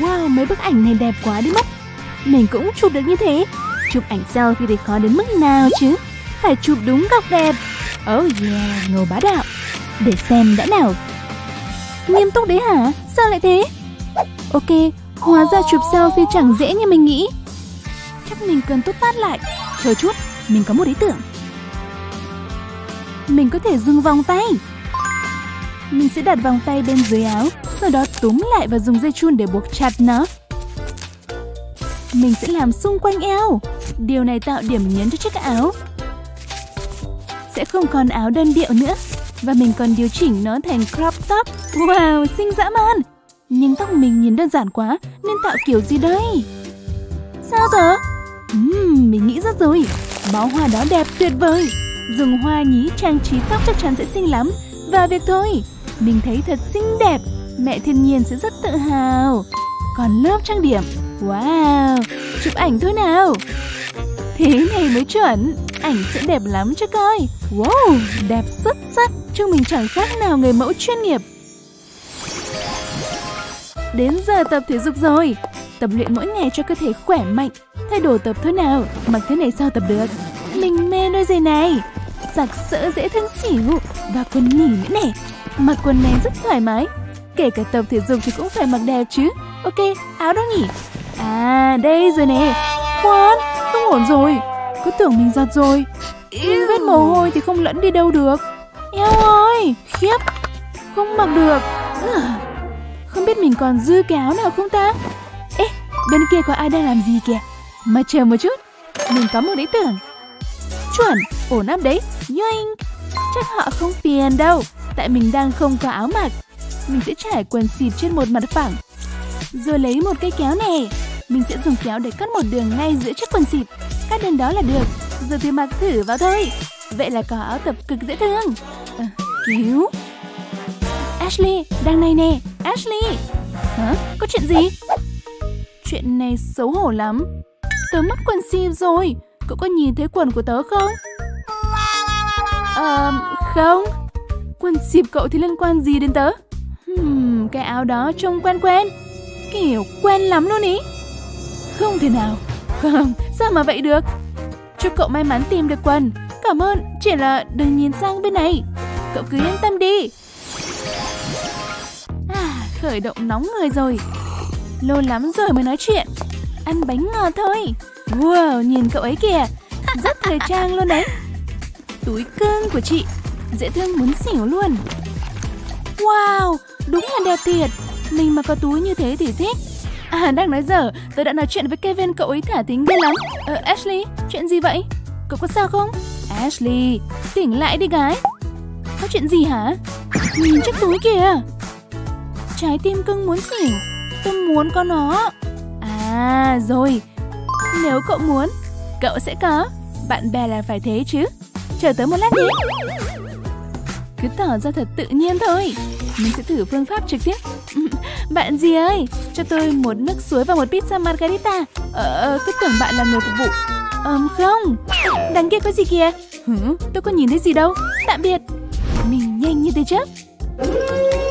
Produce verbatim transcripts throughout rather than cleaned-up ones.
Wow, mấy bức ảnh này đẹp quá đi mất. Mình cũng chụp được như thế. Chụp ảnh sau thì phải khó đến mức nào chứ. Phải chụp đúng góc đẹp. Oh yeah, Ngô bá đạo. Để xem đã nào. Nghiêm túc đấy hả? Sao lại thế? Ok, hóa ra chụp selfie chẳng dễ như mình nghĩ. Chắc mình cần tút tát lại. Chờ chút, mình có một ý tưởng. Mình có thể dùng vòng tay. Mình sẽ đặt vòng tay bên dưới áo, sau đó túm lại và dùng dây chun để buộc chặt nó. Mình sẽ làm xung quanh eo. Điều này tạo điểm nhấn cho chiếc áo. Sẽ không còn áo đơn điệu nữa. Và mình còn điều chỉnh nó thành crop top. Wow, xinh dã man. Nhưng tóc mình nhìn đơn giản quá, nên tạo kiểu gì đây? Sao giờ? Uhm, mình nghĩ ra rồi. Bó hoa đó đẹp tuyệt vời. Dùng hoa nhí trang trí tóc chắc chắn sẽ xinh lắm. Và việc thôi. Mình thấy thật xinh đẹp. Mẹ thiên nhiên sẽ rất tự hào. Còn lớp trang điểm. Wow, chụp ảnh thôi nào. Thế này mới chuẩn. Ảnh sẽ đẹp lắm cho coi. Wow, đẹp xuất sắc. Chúng mình chẳng khác nào người mẫu chuyên nghiệp. Đến giờ tập thể dục rồi. Tập luyện mỗi ngày cho cơ thể khỏe mạnh. Thay đổi tập thôi nào. Mặc thế này sao tập được. Mình mê đôi giày này. Sặc sỡ dễ thương xỉu. Và quần nỉ nữa nè. Mặc quần này rất thoải mái. Kể cả tập thể dục thì cũng phải mặc đẹp chứ. Ok, áo đó nhỉ. À, đây rồi nè. Khoan, không ổn rồi. Cứ tưởng mình giặt rồi. Nhưng vết mồ hôi thì không lẫn đi đâu được. Eo ơi, khiếp. Không mặc được. Không biết mình còn dư cái áo nào không ta. Ê, bên kia có ai đang làm gì kìa. Mà chờ một chút. Mình có một ý tưởng. Chuẩn, ổn lắm đấy. Yoink. Chắc họ không phiền đâu. Tại mình đang không có áo mặc. Mình sẽ trải quần xịt trên một mặt phẳng. Rồi lấy một cây kéo này. Mình sẽ dùng kéo để cắt một đường ngay giữa chiếc quần xịt. Cắt đến đó là được. Giờ thì mặc thử vào thôi. Vậy là có áo tập cực dễ thương. À, cứu. Ashley, đang này nè. Ashley. Hả? Có chuyện gì? Chuyện này xấu hổ lắm. Tớ mất quần xịt rồi. Cậu có nhìn thấy quần của tớ không? Ờ, à, không. Quần xịt cậu thì liên quan gì đến tớ? Hmm, cái áo đó trông quen quen. Kiểu quen lắm luôn ý. Không thể nào. Không, sao mà vậy được. Chúc cậu may mắn tìm được quần. Cảm ơn, chỉ là đừng nhìn sang bên này. Cậu cứ yên tâm đi. À, khởi động nóng người rồi. Lâu lắm rồi mới nói chuyện. Ăn bánh ngọt thôi. Wow, nhìn cậu ấy kìa. Rất thời trang luôn đấy. Túi cưng của chị. Dễ thương muốn xỉu luôn. Wow, đúng là đẹp thiệt. Mình mà có túi như thế thì thích. À, đang nói dở, tớ đã nói chuyện với Kevin, cậu ấy thả thính ghê lắm. Ờ, Ashley, chuyện gì vậy? Cậu có sao không? Ashley, tỉnh lại đi gái. Có chuyện gì hả? Nhìn chiếc túi kìa. Trái tim cưng muốn xỉu. Tớ muốn có nó. À, rồi. Nếu cậu muốn, cậu sẽ có. Bạn bè là phải thế chứ. Chờ tớ một lát đi. Cứ tỏ ra thật tự nhiên thôi. Mình sẽ thử phương pháp trực tiếp. Bạn gì ơi, cho tôi một nước suối và một pizza margarita. Ờ, cứ tưởng bạn là người phục vụ. Ờ, không. Đằng kia có gì kìa? Hử, tôi có nhìn thấy gì đâu. Tạm biệt. Mình nhanh như thế chứ.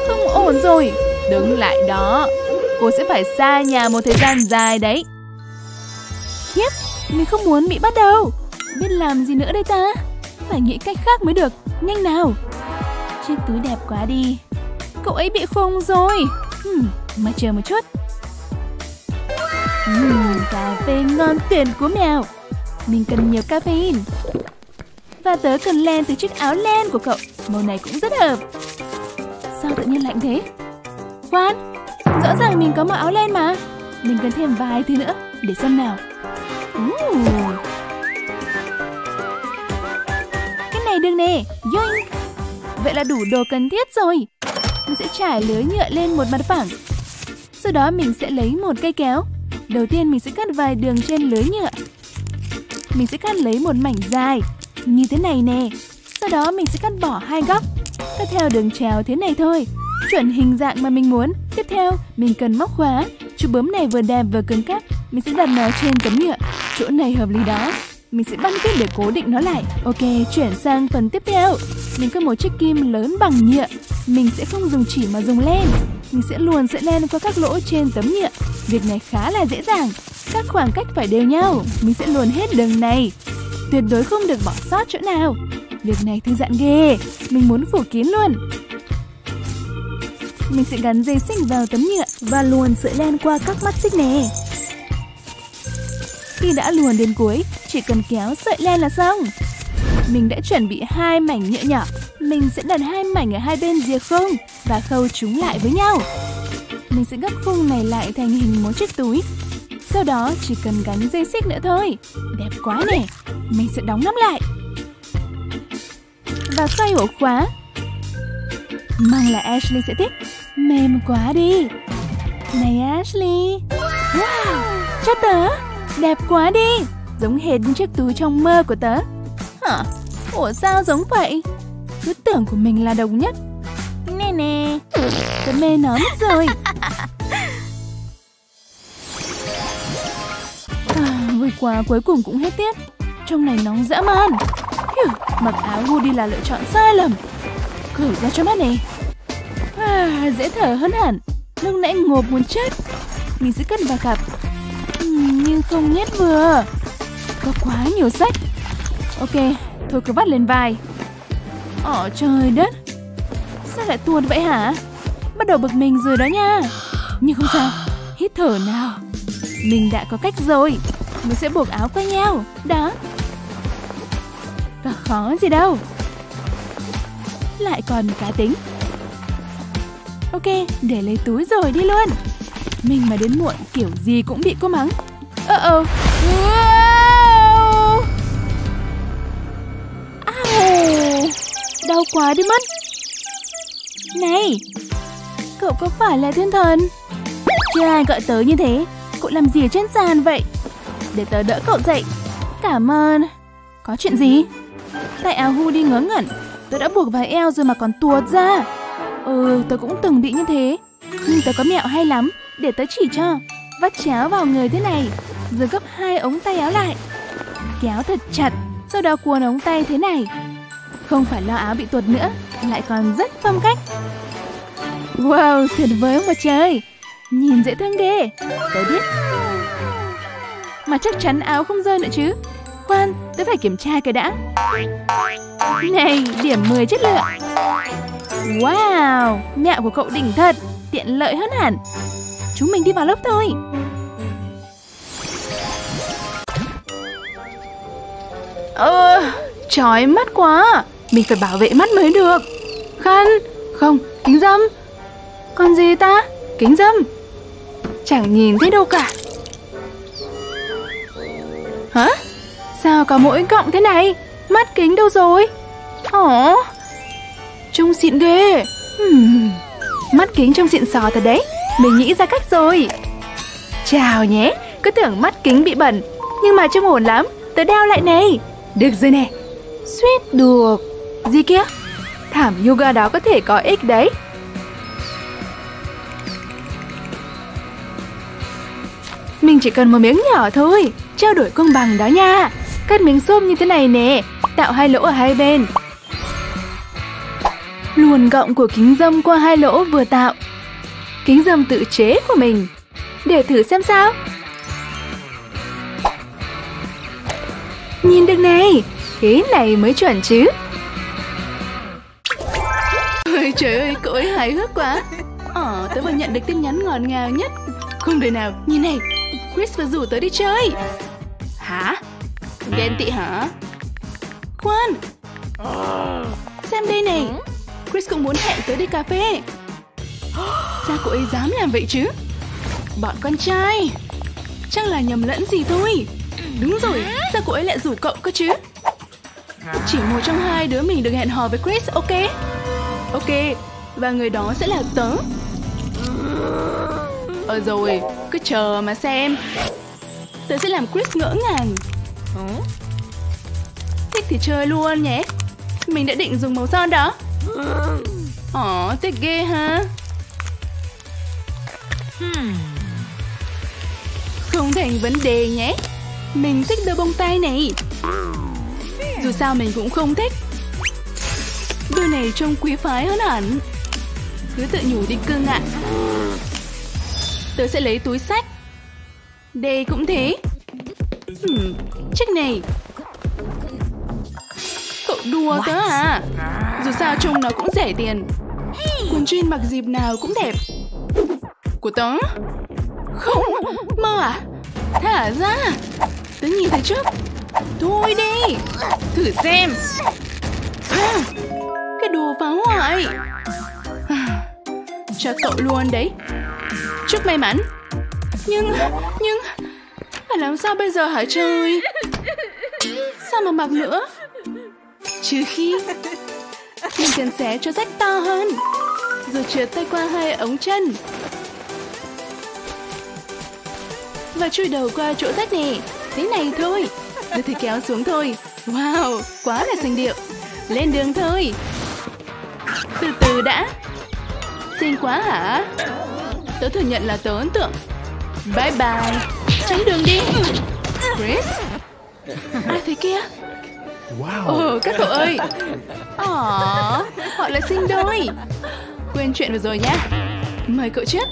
Không ổn rồi. Đứng lại đó. Cô sẽ phải xa nhà một thời gian dài đấy. Khiếp, mình không muốn bị bắt đâu. Biết làm gì nữa đây ta. Phải nghĩ cách khác mới được. Nhanh nào. Chiếc túi đẹp quá đi. Cậu ấy bị khùng rồi. Hmm, mà chờ một chút. Hmm, cà phê ngon tuyệt của mèo. Mình cần nhiều caffeine. Và tớ cần len từ chiếc áo len của cậu. Màu này cũng rất hợp. Sao tự nhiên lạnh thế? Khoan, rõ ràng mình có màu áo len mà. Mình cần thêm vài thứ nữa. Để xem nào. uh. Cái này được nè. Yoink. Vậy là đủ đồ cần thiết rồi. Mình sẽ trải lưới nhựa lên một mặt phẳng. Sau đó mình sẽ lấy một cây kéo. Đầu tiên mình sẽ cắt vài đường trên lưới nhựa. Mình sẽ cắt lấy một mảnh dài như thế này nè. Sau đó mình sẽ cắt bỏ hai góc. Cắt theo đường trèo thế này thôi. Chuẩn hình dạng mà mình muốn. Tiếp theo mình cần móc khóa. Chú bướm này vừa đẹp vừa cứng cáp. Mình sẽ đặt nó trên tấm nhựa. Chỗ này hợp lý đó. Mình sẽ băng kít để cố định nó lại. Ok, chuyển sang phần tiếp theo. Mình có một chiếc kim lớn bằng nhựa. Mình sẽ không dùng chỉ mà dùng len. Mình sẽ luồn sợi len qua các lỗ trên tấm nhựa. Việc này khá là dễ dàng. Các khoảng cách phải đều nhau. Mình sẽ luồn hết đường này. Tuyệt đối không được bỏ sót chỗ nào. Việc này thư giãn ghê. Mình muốn phủ kín luôn. Mình sẽ gắn dây xích vào tấm nhựa và luồn sợi len qua các mắt xích nè. Khi đã luồn đến cuối, chỉ cần kéo sợi len là xong. Mình đã chuẩn bị hai mảnh nhựa nhỏ. Mình sẽ đặt hai mảnh ở hai bên rìa khung và khâu chúng lại với nhau. Mình sẽ gấp khung này lại thành hình một chiếc túi. Sau đó chỉ cần gắn dây xích nữa thôi. Đẹp quá nè. Mình sẽ đóng nắp lại và xoay ổ khóa. Mong là Ashley sẽ thích. Mềm quá đi. Này Ashley. Wow, cho tớ. Đẹp quá đi. Giống hệt như chiếc túi trong mơ của tớ. Hả? Ủa sao giống vậy? Cứ tưởng của mình là độc nhất. Nè nè. Tớ mê nó mất rồi. À, vui quá, cuối cùng cũng hết tiết. Trong này nóng dã man. Mặc áo hoodie là lựa chọn sai lầm. Cởi ra cho mát này. À, dễ thở hơn hẳn. Lúc nãy ngộp muốn chết. Mình sẽ cất vào cặp. Nhưng không nhét vừa. Có quá nhiều sách. Ok, thôi cứ vắt lên vai. Ồ trời đất. Sao lại tuột vậy hả? Bắt đầu bực mình rồi đó nha. Nhưng không sao, hít thở nào. Mình đã có cách rồi. Mình sẽ buộc áo qua nhau. Đó. Và khó gì đâu. Lại còn cá tính. Ok, để lấy túi rồi đi luôn. Mình mà đến muộn kiểu gì cũng bị cô mắng. Ờ uh -oh. wow. Đau quá đi mất. Này, cậu có phải là thiên thần? Chưa ai gọi tớ như thế. Cậu làm gì ở trên sàn vậy? Để tớ đỡ cậu dậy. Cảm ơn. Có chuyện gì? Tại áo hoodie ngớ ngẩn. Tớ đã buộc vào eo rồi mà còn tuột ra. Ừ, tớ cũng từng bị như thế. Nhưng tớ có mẹo hay lắm. Để tớ chỉ cho. Vắt chéo vào người thế này. Rồi gấp hai ống tay áo lại. Kéo thật chặt. Sau đó cuốn ống tay thế này. Không phải lo áo bị tuột nữa. Lại còn rất phong cách. Wow, tuyệt vời mà trời. Nhìn dễ thương ghê. Tớ biết. Mà chắc chắn áo không rơi nữa chứ. Khoan, tớ phải kiểm tra cái đã. Này, điểm mười chất lượng. Wow, mẹo của cậu đỉnh thật. Tiện lợi hơn hẳn. Chúng mình đi vào lớp thôi. Ơ, ờ, chói mắt quá. Mình phải bảo vệ mắt mới được. Khăn, không, kính râm. Còn gì ta? Kính râm. Chẳng nhìn thấy đâu cả. Hả? Sao có mỗi cọng thế này? Mắt kính đâu rồi? Ồ, trông xịn ghê. hmm. Mắt kính trông xịn sò thật đấy. Mình nghĩ ra cách rồi. Chào nhé. Cứ tưởng mắt kính bị bẩn. Nhưng mà trông ổn lắm. Tớ đeo lại này. Được rồi nè. Suýt được. Gì kia? Thảm yoga đó có thể có ích đấy. Mình chỉ cần một miếng nhỏ thôi. Trao đổi công bằng đó nha. Cắt miếng xôm như thế này nè. Tạo hai lỗ ở hai bên. Luồn gọng của kính râm qua hai lỗ vừa tạo. Kính râm tự chế của mình. Để thử xem sao. Nhìn được này. Thế này mới chuẩn chứ. Ôi trời ơi, cậu ấy hài hước quá. Ờ, tớ vừa nhận được tin nhắn ngọt ngào nhất. Không đời nào, nhìn này. Chris vừa rủ tớ đi chơi. Hả? Ghen tị hả? Khoan, xem đây này. Chris cũng muốn hẹn tớ đi cà phê. Sao cô ấy dám làm vậy chứ? Bọn con trai. Chắc là nhầm lẫn gì thôi. Đúng rồi, sao cô ấy lại rủ cậu cơ chứ? Chỉ một trong hai đứa mình được hẹn hò với Chris, ok? Ok, và người đó sẽ là tớ. Ờ rồi, cứ chờ mà xem. Tớ sẽ làm Chris ngỡ ngàng. Thích thì chơi luôn nhé. Mình đã định dùng màu son đó. Ồ, thích ghê ha. Không thành vấn đề nhé. Mình thích đôi bông tai này. Dù sao mình cũng không thích. Đôi này trông quý phái hơn hẳn. cứ tự nhủ đi cưng ạ. Tớ sẽ lấy túi xách. Đây cũng thế. Ừ, chiếc này. Cậu đùa tớ à? Dù sao trông nó cũng rẻ tiền. Quần jean mặc dịp nào cũng đẹp. Của tớ? Không, mơ à? Thả ra. Tớ nhìn thấy trước. Thôi đi, thử xem. À, cái đồ phá hoại. À, cho cậu luôn đấy. Chúc may mắn. Nhưng, nhưng phải làm sao bây giờ hả trời? Sao mà mặc nữa? Trừ khi mình cần xé cho rách to hơn, rồi trượt tay qua hai ống chân và chui đầu qua chỗ rách nè. Thế này thôi, rồi thì kéo xuống thôi. Wow, quá là sành điệu. Lên đường thôi. Từ từ đã. Xinh quá hả? Tớ thừa nhận là tớ ấn tượng. Bye bye. Tránh đường đi Chris. Ai thế kia? Wow. Ồ, các cậu ơi. Ồ, họ là sinh đôi. Quên chuyện vừa rồi nhá. Mời cậu trước.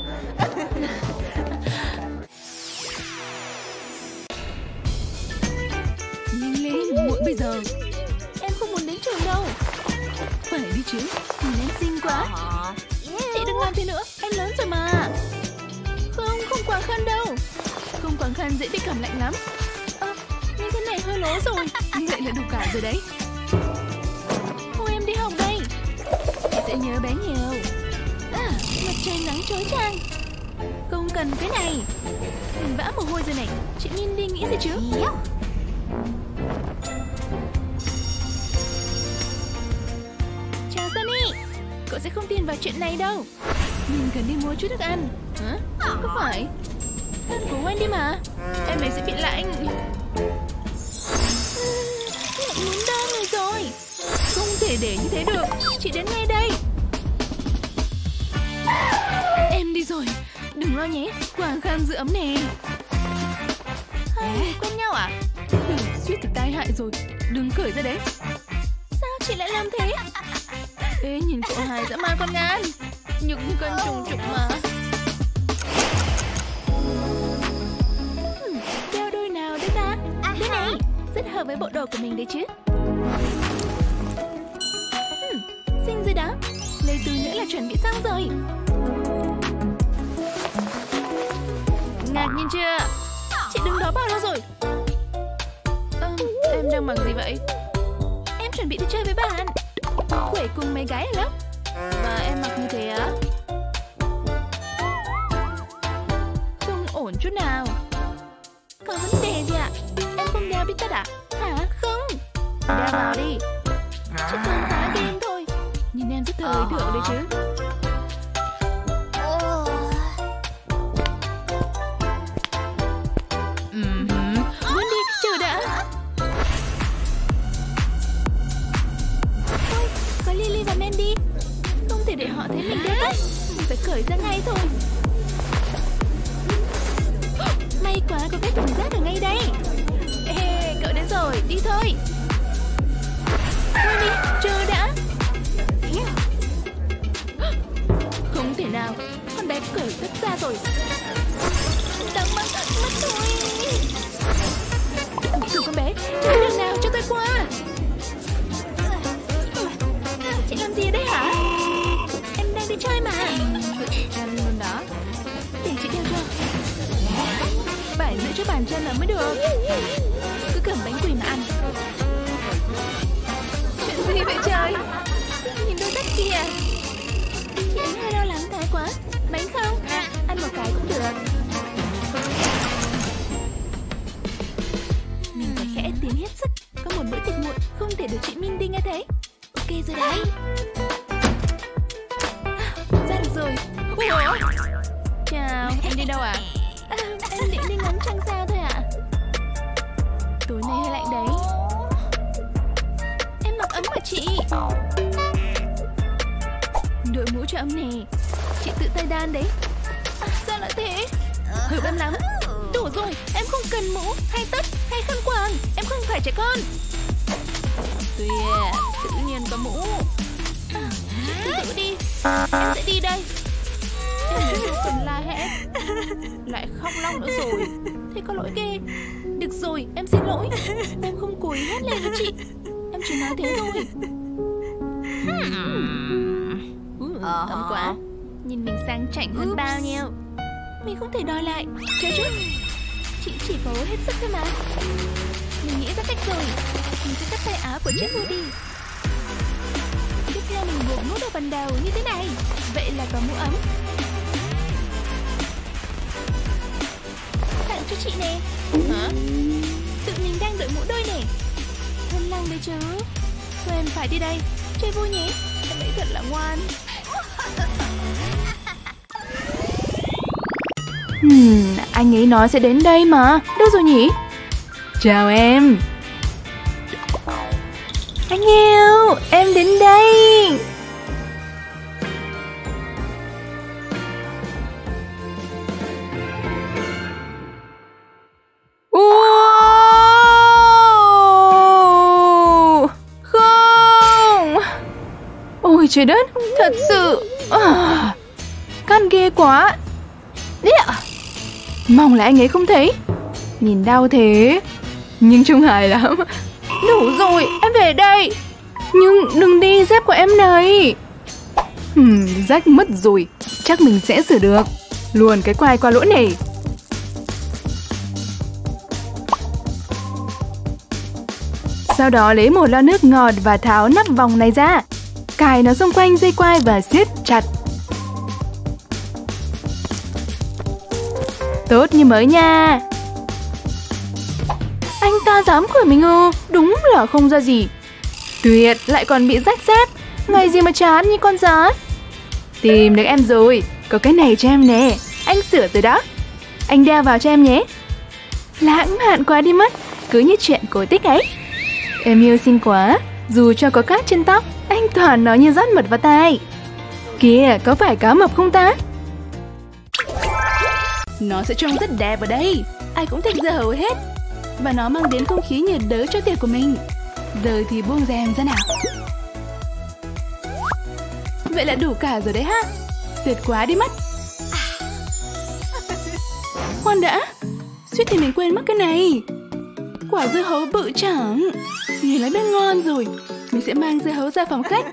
Nhanh lên, muộn bây giờ. Em không muốn đến trường đâu. Phải đi chứ, nhìn em xinh quá. Chị đừng làm thế nữa, em lớn rồi mà. Không, không quàng khăn đâu. Không quàng khăn dễ bị cảm lạnh lắm. À, nhưng thế này hơi lố rồi. Như vậy là đủ cả rồi đấy. Thôi em đi học đây. Sẽ nhớ bé nhiều. À, mặt trời nắng chói chang. Không cần cái này. Mình vã mồ hôi rồi này. Chị nhìn đi nghĩ gì chứ. Chào Sunny. Cậu sẽ không tin vào chuyện này đâu. Mình cần đi mua chút thức ăn. Hả? Có phải thân của Wendy mà. Em ấy sẽ bị lạnh. Lạnh muốn đau người rồi. Không thể để như thế được. Chị đến ngay đây. Em đi rồi. Đừng lo nhé. Quàng khăn giữ ấm nè. Hai người quen nhau à? Ừ, suýt thì tai hại rồi. Đừng cởi ra đấy. Sao chị lại làm thế? Ê, nhìn cậu hài dã man con ngan. Nhục như con trùng trục mà. Đeo đôi nào đấy ta? Đôi này rất hợp với bộ đồ của mình đấy chứ. Ừ, xinh rồi đó. Lấy túi nữa là chuẩn bị xong rồi. Ngạc nhiên chưa? Chị đứng đó bao lâu rồi? À, em đang mặc gì vậy? Em chuẩn bị đi chơi với bạn. Quẩy cùng mấy gái lắm. Và em mặc như thế á? Không ổn chút nào. Có vấn đề gì ạ? Em không đeo bít tất à? Hả? Không. Đeo vào đi. Chắc không phá game thôi. Nhìn em rất thời thượng đấy chứ. Muốn đi, chờ đã. Thôi, có Lily và Mandy. Không thể để họ thấy mình đeo tất. Mình phải cởi ra ngay thôi. May quá có cái thùng rác ở ngay đây. Ê, cậu đến rồi, đi thôi. Thôi đi, chờ đã. Không thể nào, con bé cởi tất ra rồi. Đau mắt, mắt thôi. Thử con bé, chơi đường nào cho tôi qua. Chị làm gì đấy hả? Em đang đi chơi mà. Em luôn đó. Để chị đeo cho. Phải giữ cho bàn chân là mới được. Cứ cầm bánh quỳ mà ăn. Chuyện gì vậy trời? Nhìn đôi tất kìa. Chị ấy hơi lo lắng thái quá. Bánh không? À, ăn một cái cũng được. Mình phải khẽ tiến hết sức. Có một bữa tiệc muộn không thể để chị Mindy nghe thấy. Ok rồi đấy. À, ra được rồi. Ủa? Chào, em đi đâu à? À, em định đi ngắm trăng sao thôi ạ. À? Tối nay hơi lạnh đấy. Em mặc ấm mà chị. Đội mũ cho ấm này. Chị tự tay đan đấy. À, sao lại thế? Hợp em lắm. Đủ rồi, em không cần mũ hay tất hay khăn quàng. Em không phải trẻ con. Tuyệt, tự nhiên có mũ. À, Cứ giữ đi, em sẽ đi đây. Em la hét. Lại khóc lóc nữa rồi. Thế có lỗi ghê. Được rồi, em xin lỗi. Em không cùi hết lên với chị. Em chỉ nói thế thôi. Ờ, ấm quá. Nhìn mình sang chảnh hơn bao nhiêu. Mình không thể đòi lại. Chơi chứ. Chị chỉ cố hết sức thôi mà. Mình nghĩ ra cách rồi. Mình sẽ cắt tay áo của chiếc hoodie đi. Tiếp theo mình buộc nút ở phần đầu như thế này. Vậy là có mũ ấm. Tặng cho chị nè. Hả? Tự mình đang đội mũ đôi nè. Thân lòng đấy chứ. Quên phải đi đây. Chơi vui nhé. Em ấy thật là ngoan. Hmm, anh ấy nói sẽ đến đây mà. Đâu rồi nhỉ? Chào em. Anh yêu, em đến đây. Wow! Không! Ôi trời đất, thật sự à, can ghê quá. Mong là anh ấy không thấy. Nhìn đau thế nhưng trông hài lắm. Đủ rồi, em về đây. Nhưng đừng đi dép của em này. hmm, Rách mất rồi. Chắc mình sẽ sửa được. Luồn cái quai qua lỗ này. Sau đó lấy một lọ nước ngọt và tháo nắp vòng này ra. Cài nó xung quanh dây quai và siết chặt. Tốt như mới nha. Anh ta dám của mình ư? Đúng là không ra gì. Tuyệt, lại còn bị rách rách. Ngày gì mà chán như con rắn. Tìm được em rồi. Có cái này cho em nè. Anh sửa rồi đó. Anh đeo vào cho em nhé. Lãng mạn quá đi mất. Cứ như chuyện cổ tích ấy. Em yêu xinh quá. Dù cho có cát trên tóc, anh toàn nói như rót mật vào tai. Kìa, có phải cá mập không ta? Nó sẽ trông rất đẹp ở đây. Ai cũng thích dơ hầu hết. Và nó mang đến không khí nhiệt đới cho tiệc của mình. Giờ thì buông rèm ra nào. Vậy là đủ cả rồi đấy ha. Tuyệt quá đi mất. Khoan đã. Suýt thì mình quên mất cái này. Quả dưa hấu bự chẳng. Nhìn lấy bên ngon rồi. Mình sẽ mang dưa hấu ra phòng khách.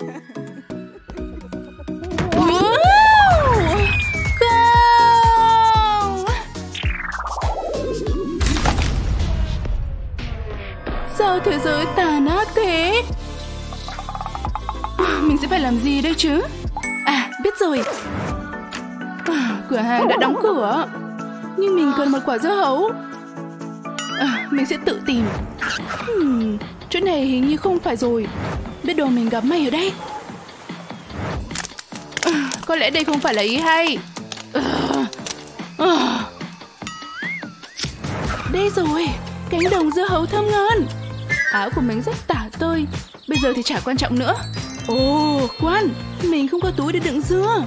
Sao thế giới tàn ác thế? Mình sẽ phải làm gì đây chứ? À, biết rồi. Cửa hàng đã đóng cửa. Nhưng mình cần một quả dưa hấu. À, mình sẽ tự tìm. hmm, Chỗ này hình như không phải rồi. Biết đâu mình gặp may ở đây. à, Có lẽ đây không phải là ý hay. à, à. Đây rồi. Cánh đồng dưa hấu thơm ngon. Áo của mình rất tả tơi. Bây giờ thì chả quan trọng nữa. Ồ, khoan, mình không có túi để đựng dưa.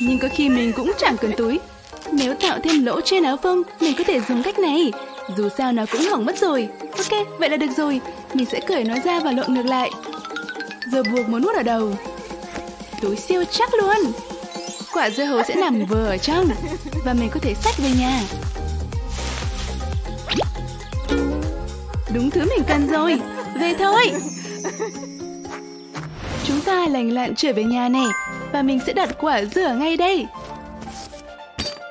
Nhưng có khi mình cũng chẳng cần túi. Nếu tạo thêm lỗ trên áo phông, mình có thể dùng cách này. Dù sao nó cũng hỏng mất rồi. Ok, vậy là được rồi. Mình sẽ cởi nó ra và lộn ngược lại. Giờ buộc một nút ở đầu. Túi siêu chắc luôn. Quả dưa hấu sẽ nằm vừa ở trong. Và mình có thể xách về nhà. Đúng thứ mình cần rồi. Về thôi. Chúng ta lành lặn trở về nhà này. Và mình sẽ đặt quả dưa ngay đây.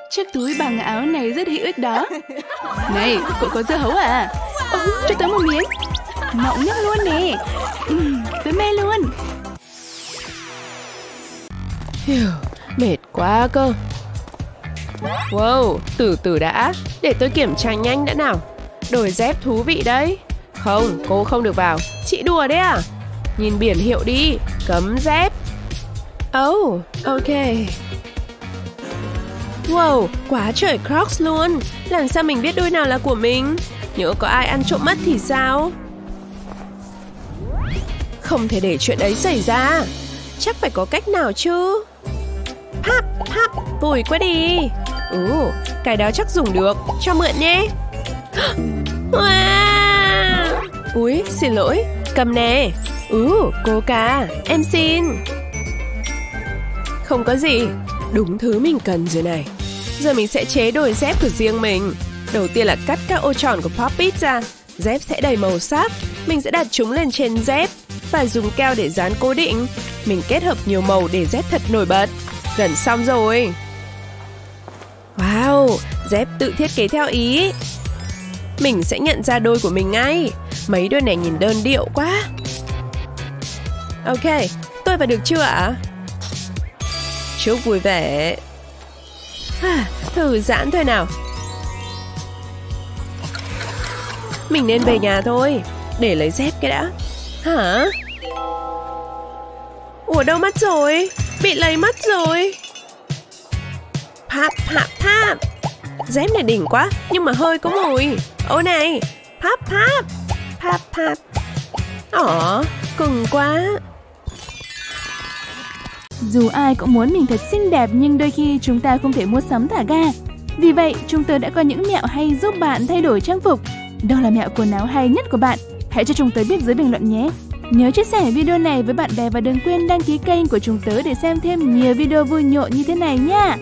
Chiếc túi bằng áo này rất hữu ích đó. Này, cậu có dưa hấu à? Ồ, cho tớ một miếng. Mọng nhất luôn nè. ừ, Tớ mê luôn. Mệt quá cơ. Wow, từ từ đã. Để tôi kiểm tra nhanh đã nào. Đồi dép thú vị đấy. Không, cô không được vào. Chị đùa đấy à? Nhìn biển hiệu đi. Cấm dép. Oh, ok. Wow, quá trời Crocs luôn. Làm sao mình biết đôi nào là của mình? Nhớ có ai ăn trộm mất thì sao? Không thể để chuyện ấy xảy ra. Chắc phải có cách nào chứ. Hap, hap, vùi quá đi. Ồ, cái đó chắc dùng được. Cho mượn nhé. Wow. Úi, xin lỗi. Cầm nè. Ừ, Coca, em xin. Không có gì, đúng thứ mình cần rồi này. Giờ mình sẽ chế đôi dép của riêng mình. Đầu tiên là cắt các ô tròn của Pop-It ra. Dép sẽ đầy màu sắc. Mình sẽ đặt chúng lên trên dép và dùng keo để dán cố định. Mình kết hợp nhiều màu để dép thật nổi bật. Gần xong rồi. Wow, dép tự thiết kế theo ý. Mình sẽ nhận ra đôi của mình ngay. Mấy đôi này nhìn đơn điệu quá. Ok, tôi vào được chưa ạ? Chúc vui vẻ. À, thư giãn thôi nào. Mình nên về nhà thôi. Để lấy dép cái đã. Hả? Ủa đâu mất rồi? Bị lấy mất rồi. Pap, pap, pap. Dép này đỉnh quá, nhưng mà hơi có mùi. Ô này. Pap, pap. Pap, pap. Ồ, cưng quá. Dù ai cũng muốn mình thật xinh đẹp, nhưng đôi khi chúng ta không thể mua sắm thả ga. Vì vậy, chúng tôi đã có những mẹo hay giúp bạn thay đổi trang phục. Đâu là mẹo quần áo hay nhất của bạn? Hãy cho chúng tôi biết dưới bình luận nhé. Nhớ chia sẻ video này với bạn bè và đừng quên đăng ký kênh của chúng tớ để xem thêm nhiều video vui nhộn như thế này nha.